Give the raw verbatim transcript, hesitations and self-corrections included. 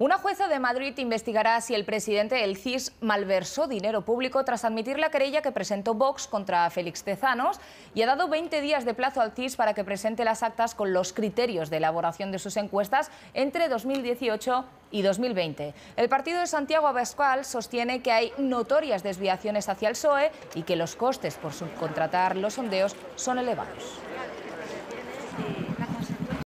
Una jueza de Madrid investigará si el presidente del C I S malversó dinero público tras admitir la querella que presentó Vox contra Félix Tezanos y ha dado veinte días de plazo al C I S para que presente las actas con los criterios de elaboración de sus encuestas entre dos mil dieciocho y dos mil veinte. El partido de Santiago Abascal sostiene que hay notorias desviaciones hacia el P S O E y que los costes por subcontratar los sondeos son elevados.